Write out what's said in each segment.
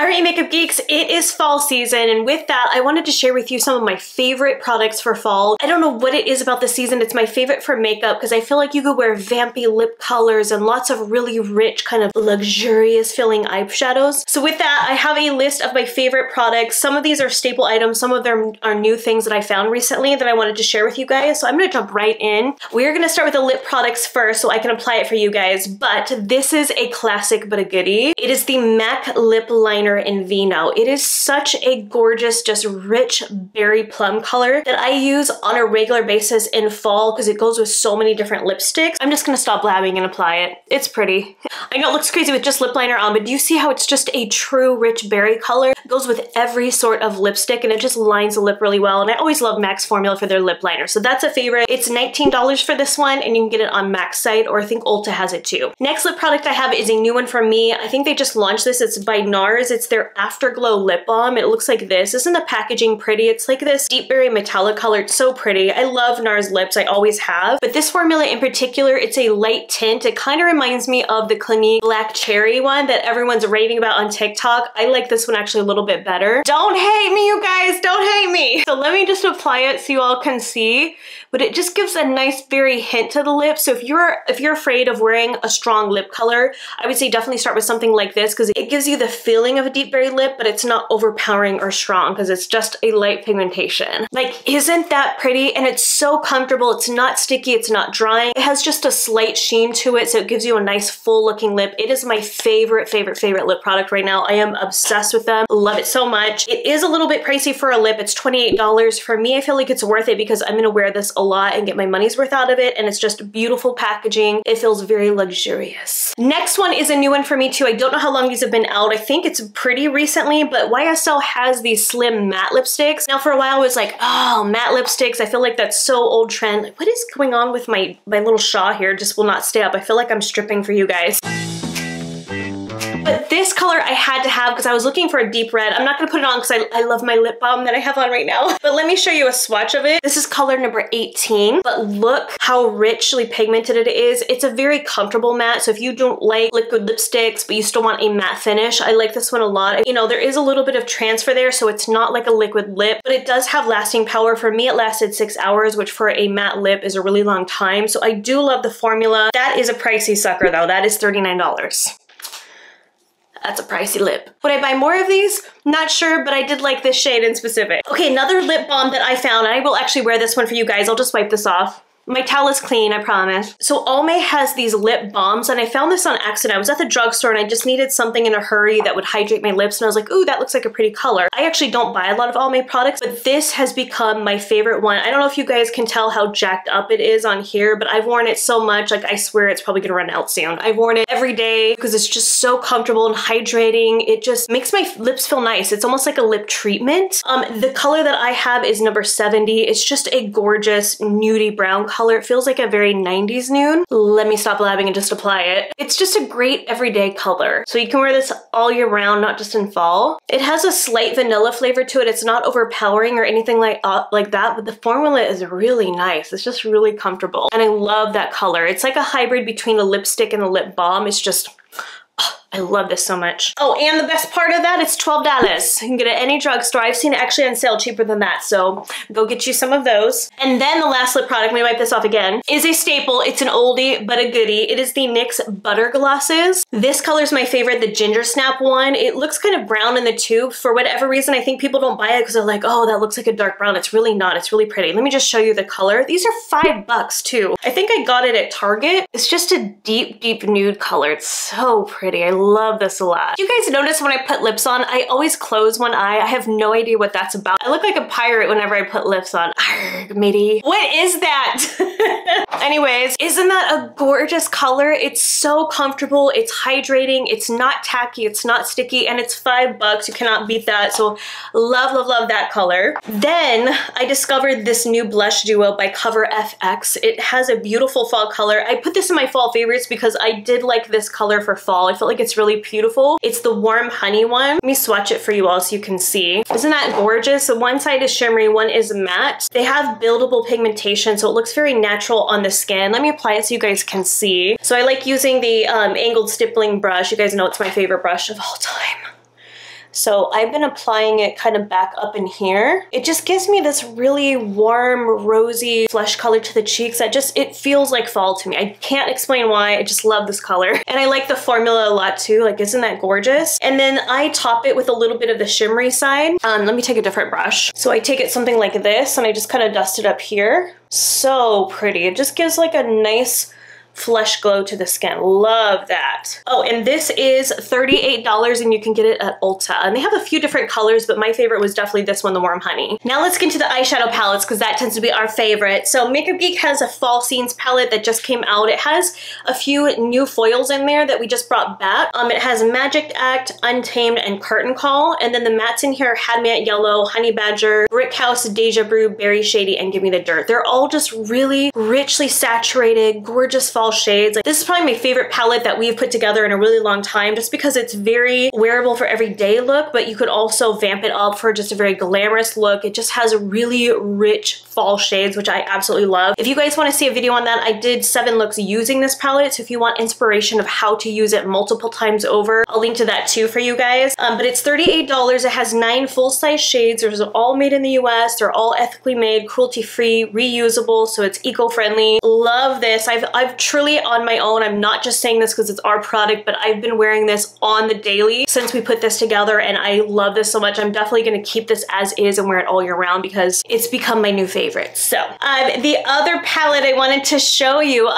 Alright, Makeup Geeks, it is fall season, and with that, I wanted to share with you some of my favorite products for fall. I don't know what it is about this season, it's my favorite for makeup because I feel like you could wear vampy lip colors and lots of really rich, kind of luxurious feeling eyeshadows. So with that, I have a list of my favorite products. Some of these are staple items, some of them are new things that I found recently that I wanted to share with you guys, so I'm gonna jump right in. We're gonna start with the lip products first so I can apply it for you guys, but this is a classic but a goodie. It is the MAC lip liner in Vino. It is such a gorgeous, just rich berry plum color that I use on a regular basis in fall because it goes with so many different lipsticks. I'm just gonna stop blabbing and apply it. It's pretty. I know it looks crazy with just lip liner on, but do you see how it's just a true rich berry color? It goes with every sort of lipstick and it just lines the lip really well, and I always love MAC's formula for their lip liner, so that's a favorite. It's $19 for this one, and you can get it on MAC's site, or I think Ulta has it too. Next lip product I have is a new one from me. I think they just launched this. It's by NARS. It's their Afterglow lip balm. It looks like this. Isn't the packaging pretty? It's like this deep berry metallic color. It's so pretty. I love NARS lips. I always have. But this formula in particular, it's a light tint. It kind of reminds me of the Clinique Black Cherry one that everyone's raving about on TikTok. I like this one actually a little bit better. Don't hate me, you guys. Don't hate me. So let me just apply it so you all can see. But it just gives a nice berry hint to the lips. So if you're afraid of wearing a strong lip color, I would say definitely start with something like this because it gives you the feeling of a deep berry lip, but it's not overpowering or strong because it's just a light pigmentation. Like, isn't that pretty? And it's so comfortable. It's not sticky. It's not drying. It has just a slight sheen to it, so it gives you a nice full looking lip. It is my favorite lip product right now. I am obsessed with them. Love it so much. It is a little bit pricey for a lip. It's $28. For me, I feel like it's worth it because I'm gonna wear this a lot and get my money's worth out of it, and it's just beautiful packaging. It feels very luxurious. Next one is a new one for me too. I don't know how long these have been out. I think it's pretty recently, but YSL has these slim matte lipsticks. Now for a while I was like, oh, matte lipsticks, I feel like that's so old trend. Like, what is going on with my little shawl here? Just will not stay up. I feel like I'm stripping for you guys. But this color I had to have because I was looking for a deep red. I'm not going to put it on because I love my lip balm that I have on right now. But let me show you a swatch of it. This is color number 18. But look how richly pigmented it is. It's a very comfortable matte. So if you don't like liquid lipsticks, but you still want a matte finish, I like this one a lot. You know, there is a little bit of transfer there, so it's not like a liquid lip. But it does have lasting power. For me, it lasted 6 hours, which for a matte lip is a really long time. So I do love the formula. That is a pricey sucker, though. That is $39. That's a pricey lip. Would I buy more of these? Not sure, but I did like this shade in specific. Okay, another lip balm that I found, and I will actually wear this one for you guys. I'll just wipe this off. My towel is clean, I promise. So Almay has these lip balms, and I found this on accident. I was at the drugstore and I just needed something in a hurry that would hydrate my lips, and I was like, ooh, that looks like a pretty color. I actually don't buy a lot of Almay products, but this has become my favorite one. I don't know if you guys can tell how jacked up it is on here, but I've worn it so much, like I swear it's probably gonna run out soon. I've worn it every day because it's just so comfortable and hydrating. It just makes my lips feel nice. It's almost like a lip treatment. The color that I have is number 70. It's just a gorgeous nudie brown color. It feels like a very 90s nude. Let me stop blabbing and just apply it. It's just a great everyday color. So you can wear this all year round, not just in fall. It has a slight vanilla flavor to it. It's not overpowering or anything like that, but the formula is really nice. It's just really comfortable. And I love that color. It's like a hybrid between a lipstick and a lip balm. It's just, I love this so much. Oh, and the best part of that, it's $12. You can get it at any drugstore. I've seen it actually on sale cheaper than that, so go get you some of those. And then the last lip product, let me wipe this off again, is a staple. It's an oldie, but a goodie. It is the NYX Butter Glosses. This color is my favorite, the Ginger Snap one. It looks kind of brown in the tube. For whatever reason, I think people don't buy it because they're like, oh, that looks like a dark brown. It's really not. It's really pretty. Let me just show you the color. These are $5 too. I think I got it at Target. It's just a deep, deep nude color. It's so pretty. I love this a lot. You guys notice when I put lips on, I always close one eye. I have no idea what that's about. I look like a pirate whenever I put lips on. Arrgh, matey. What is that? Anyways, isn't that a gorgeous color? It's so comfortable. It's hydrating. It's not tacky. It's not sticky, and it's $5. You cannot beat that. So love, love, love that color. Then I discovered this new blush duo by Cover FX. It has a beautiful fall color. I put this in my fall favorites because I did like this color for fall. I felt like it's really beautiful. It's the warm honey one. Let me swatch it for you all so you can see. Isn't that gorgeous? So one side is shimmery, one is matte. They have buildable pigmentation, so it looks very natural on the skin. Let me apply it so you guys can see. So I like using the angled stippling brush. You guys know it's my favorite brush of all time. So I've been applying it kind of back up in here. It just gives me this really warm, rosy flesh color to the cheeks that just, it feels like fall to me. I can't explain why, I just love this color. And I like the formula a lot too, like isn't that gorgeous? And then I top it with a little bit of the shimmery side. Let me take a different brush. So I take it something like this and I just kind of dust it up here. So pretty. It just gives like a nice flesh glow to the skin. Love that. Oh, and this is $38 and you can get it at Ulta. And they have a few different colors, but my favorite was definitely this one, the Warm Honey. Now let's get into the eyeshadow palettes because that tends to be our favorite. So Makeup Geek has a Fall Scenes palette that just came out. It has a few new foils in there that we just brought back. It has Magic Act, Untamed, and Curtain Call. And then the mattes in here, Had Me at Yellow, Honey Badger, Brick House, Deja Brew, Berry Shady, and Give Me the Dirt. They're all just really richly saturated, gorgeous fall shades. Like, this is probably my favorite palette that we've put together in a really long time just because it's very wearable for everyday look, but you could also vamp it up for just a very glamorous look. It just has really rich fall shades, which I absolutely love. If you guys want to see a video on that, I did 7 looks using this palette, so if you want inspiration of how to use it multiple times over, I'll link to that too for you guys. But it's $38. It has 9 full-size shades. They're all made in the US. They're all ethically made, cruelty-free, reusable, so it's eco-friendly. Love this. I've truly on my own, I'm not just saying this because it's our product, but I've been wearing this on the daily since we put this together and I love this so much. I'm definitely going to keep this as is and wear it all year round because it's become my new favorite. So the other palette I wanted to show you,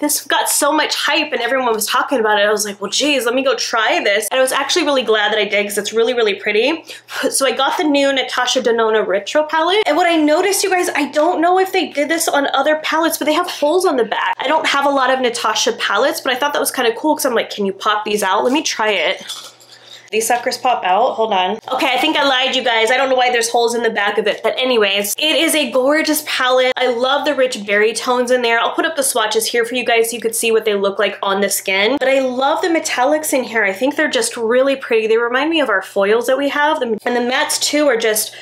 this got so much hype and everyone was talking about it. I was like, well, geez, let me go try this. And I was actually really glad that I did because it's really, really pretty. So I got the new Natasha Denona Retro palette. And what I noticed, you guys, I don't know if they did this on other palettes, but they have holes on the back. I don't have a lot of Natasha palettes, but I thought that was kind of cool because I'm like, can you pop these out? Let me try it. These suckers pop out. Hold on. Okay, I think I lied, you guys. I don't know why there's holes in the back of it. But anyways, it is a gorgeous palette. I love the rich berry tones in there. I'll put up the swatches here for you guys so you could see what they look like on the skin. But I love the metallics in here. I think they're just really pretty. They remind me of our foils that we have. And the mattes too are just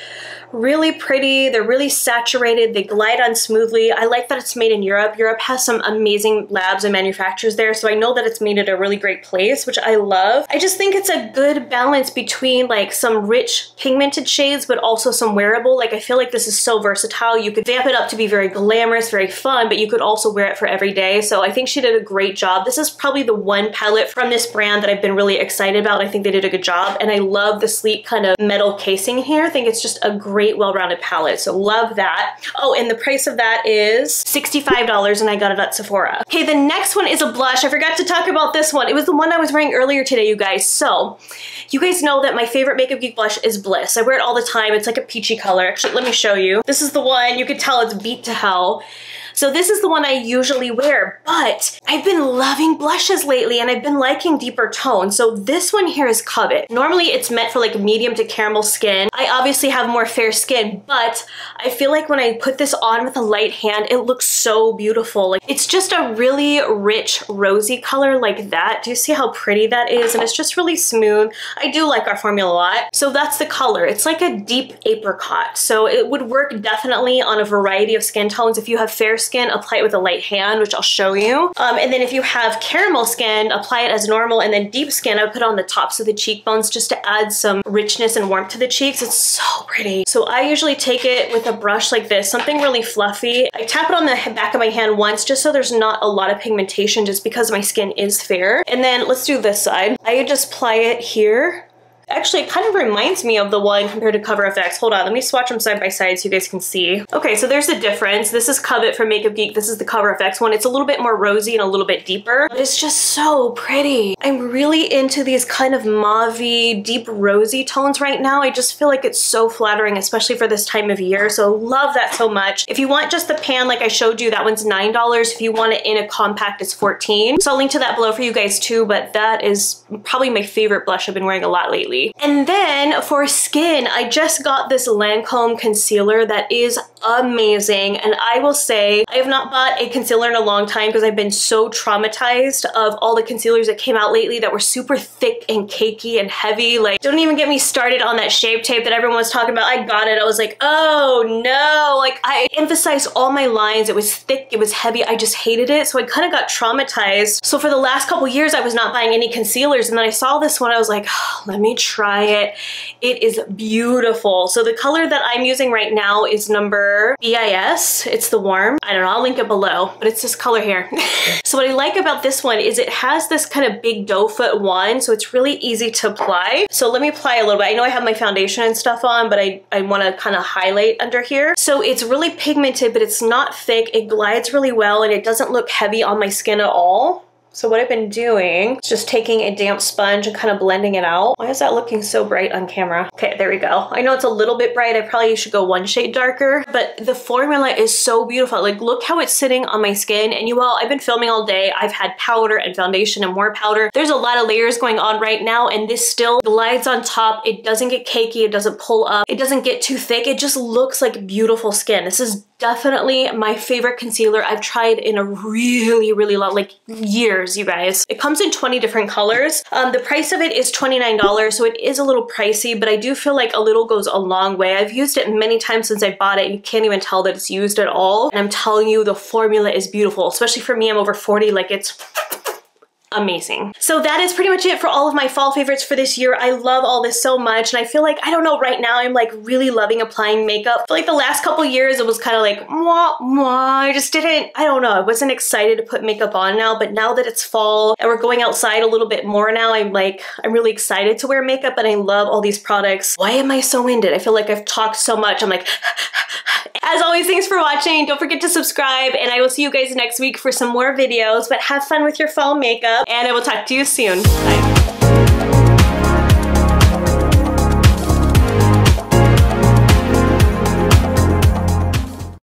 really pretty. They're really saturated. They glide on smoothly. I like that it's made in Europe. Europe has some amazing labs and manufacturers there, so I know that it's made at a really great place, which I love. I just think it's a good balance between like some rich pigmented shades, but also some wearable. Like I feel like this is so versatile. You could vamp it up to be very glamorous, very fun, but you could also wear it for every day. So I think she did a great job. This is probably the one palette from this brand that I've been really excited about. I think they did a good job, and I love the sleek kind of metal casing here. I think it's just a great well-rounded palette, so love that. Oh, and the price of that is $65 and I got it at Sephora. Okay, the next one is a blush. I forgot to talk about this one. It was the one I was wearing earlier today, you guys. So you guys know that my favorite Makeup Geek blush is Bliss. I wear it all the time. It's like a peachy color. Actually, let me show you. This is the one. You could tell it's beat to hell. So this is the one I usually wear, but I've been loving blushes lately and I've been liking deeper tones. So this one here is Covet. Normally it's meant for like medium to caramel skin. I obviously have more fair skin, but I feel like when I put this on with a light hand, it looks so beautiful. Like it's just a really rich rosy color like that. Do you see how pretty that is? And it's just really smooth. I do like our formula a lot. So that's the color. It's like a deep apricot. So it would work definitely on a variety of skin tones. If you have fair skin, apply it with a light hand, which I'll show you. And then if you have caramel skin, apply it as normal, and then deep skin, I would put it on the tops of the cheekbones just to add some richness and warmth to the cheeks. It's so pretty. So I usually take it with a brush like this, something really fluffy. I tap it on the back of my hand once just so there's not a lot of pigmentation just because my skin is fair. And then let's do this side. I just apply it here. Actually, it kind of reminds me of the one compared to Cover FX. Hold on, let me swatch them side by side so you guys can see. Okay, so there's the difference. This is Covet from Makeup Geek. This is the Cover FX one. It's a little bit more rosy and a little bit deeper, but it's just so pretty. I'm really into these kind of mauve-y, deep rosy tones right now. I just feel like it's so flattering, especially for this time of year, so love that so much. If you want just the pan like I showed you, that one's $9. If you want it in a compact, it's $14. So I'll link to that below for you guys too, but that is probably my favorite blush I've been wearing a lot lately. And then for skin, I just got this Lancome concealer that is amazing. And I will say, I have not bought a concealer in a long time because I've been so traumatized of all the concealers that came out lately that were super thick and cakey and heavy. Like, don't even get me started on that Shape Tape that everyone was talking about. I got it. I was like, oh no. Like, I emphasized all my lines. It was thick, it was heavy. I just hated it. So I kind of got traumatized. So for the last couple years, I was not buying any concealers. And then I saw this one. I was like, oh, let me try it. It is beautiful. So the color that I'm using right now is number BIS. It's the warm. I don't know, I'll link it below, but it's this color here. So what I like about this one is it has this kind of big doe foot wand, so it's really easy to apply. So let me apply a little bit. I know I have my foundation and stuff on, but I want to kind of highlight under here. So it's really pigmented, but it's not thick. It glides really well, and it doesn't look heavy on my skin at all. So what I've been doing is just taking a damp sponge and kind of blending it out. Why is that looking so bright on camera? Okay, there we go. I know it's a little bit bright. I probably should go one shade darker, but the formula is so beautiful. Like, look how it's sitting on my skin. And you all, I've been filming all day. I've had powder and foundation and more powder. There's a lot of layers going on right now, and this still glides on top. It doesn't get cakey. It doesn't pull up. It doesn't get too thick. It just looks like beautiful skin. This is definitely my favorite concealer I've tried in a really long, like, years, you guys. It comes in 20 different colors. The price of it is $29, so it is a little pricey, but I do feel like a little goes a long way. I've used it many times since I bought it. You can't even tell that it's used at all. And I'm telling you, the formula is beautiful, especially for me. I'm over 40, like, it's amazing. So that is pretty much it for all of my fall favorites for this year. I love all this so much, and I feel like, I don't know, right now I'm like really loving applying makeup. For like the last couple years, it was kind of like I just didn't, I don't know, I wasn't excited to put makeup on now, but now that it's fall and we're going outside a little bit more now, I'm like, I'm really excited to wear makeup, and I love all these products. Why am I so winded? I feel like I've talked so much. I'm like As always, thanks for watching. Don't forget to subscribe, and I will see you guys next week for some more videos, but have fun with your fall makeup, and I will talk to you soon. Bye.